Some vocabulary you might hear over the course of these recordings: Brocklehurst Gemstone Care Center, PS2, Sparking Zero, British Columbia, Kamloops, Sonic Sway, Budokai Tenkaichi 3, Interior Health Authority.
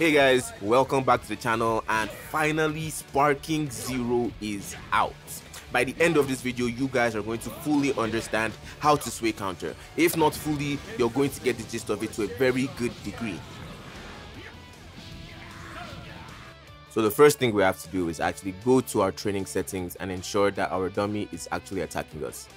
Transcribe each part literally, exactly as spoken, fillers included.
Hey guys, welcome back to the channel, and finally Sparking Zero is out. By the end of this video, you guys are going to fully understand how to sway counter. If not fully, you're going to get the gist of it to a very good degree. So the first thing we have to do is actually go to our training settings and ensure that our dummy is actually attacking us.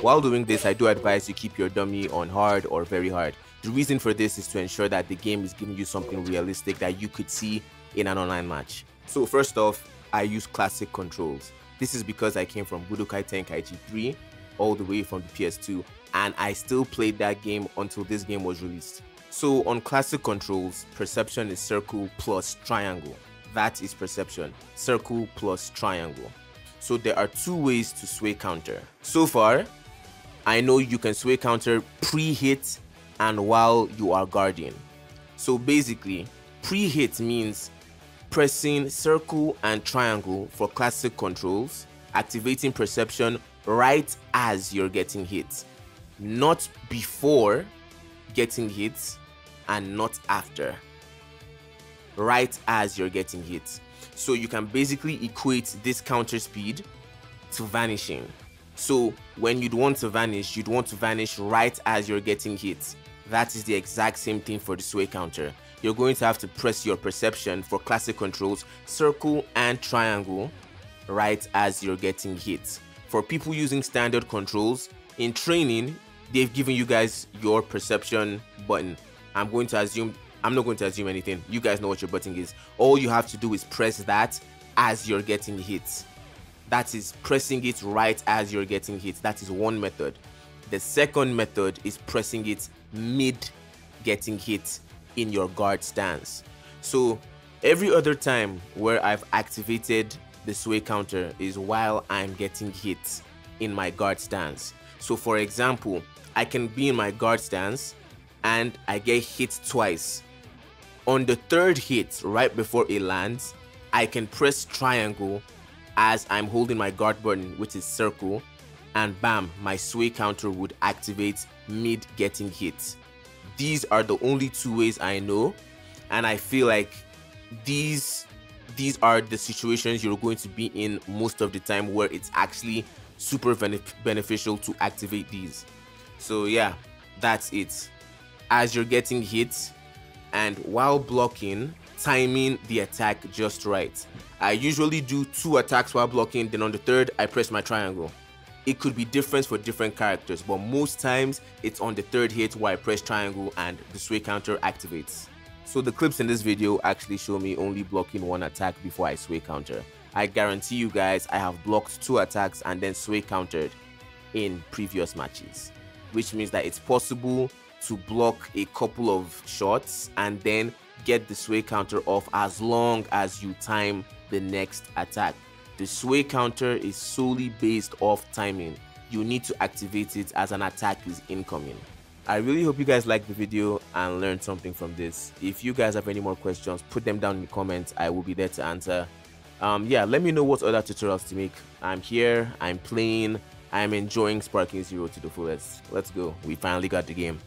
While doing this, I do advise you keep your dummy on hard or very hard. The reason for this is to ensure that the game is giving you something realistic that you could see in an online match. So first off, I use classic controls. This is because I came from Budokai Tenkaichi three all the way from the P S two, and I still played that game until this game was released. So on classic controls, perception is circle plus triangle. That is perception, circle plus triangle. So there are two ways to sway counter. So far, I know you can sway counter pre-hit and while you are guarding. So basically, pre-hit means pressing circle and triangle for classic controls, activating perception right as you're getting hit, not before getting hit and not after, right as you're getting hit. So you can basically equate this counter speed to vanishing. So when you'd want to vanish, you'd want to vanish right as you're getting hit. That is the exact same thing for the sway counter. You're going to have to press your perception for classic controls, circle and triangle, right as you're getting hit. For people using standard controls, in training, they've given you guys your perception button. I'm going to assume, I'm not going to assume anything. You guys know what your button is. All you have to do is press that as you're getting hit. That is pressing it right as you're getting hit. That is one method. The second method is pressing it mid getting hit in your guard stance. So every other time where I've activated the sway counter is while I'm getting hit in my guard stance. So for example, I can be in my guard stance and I get hit twice. On the third hit, right before it lands, I can press triangle as I'm holding my guard button, which is circle, and bam, my sway counter would activate mid getting hit. These are the only two ways I know, and I feel like these these are the situations you're going to be in most of the time where it's actually super beneficial to activate these. So yeah, that's it. As you're getting hit and while blocking, timing the attack just right. I usually do two attacks while blocking, then on the third I press my triangle. It could be different for different characters, but most times it's on the third hit where I press triangle and the sway counter activates. So the clips in this video actually show me only blocking one attack before I sway counter. I guarantee you guys I have blocked two attacks and then sway countered in previous matches, which means that it's possible to block a couple of shots and then get the sway counter off as long as you time the next attack. The sway counter is solely based off timing. You need to activate it as an attack is incoming. I really hope you guys liked the video and learned something from this. If you guys have any more questions, put them down in the comments. I will be there to answer. Um, yeah, let me know what other tutorials to make. I'm here, I'm playing, I'm enjoying Sparking Zero to the fullest. Let's go. We finally got the game.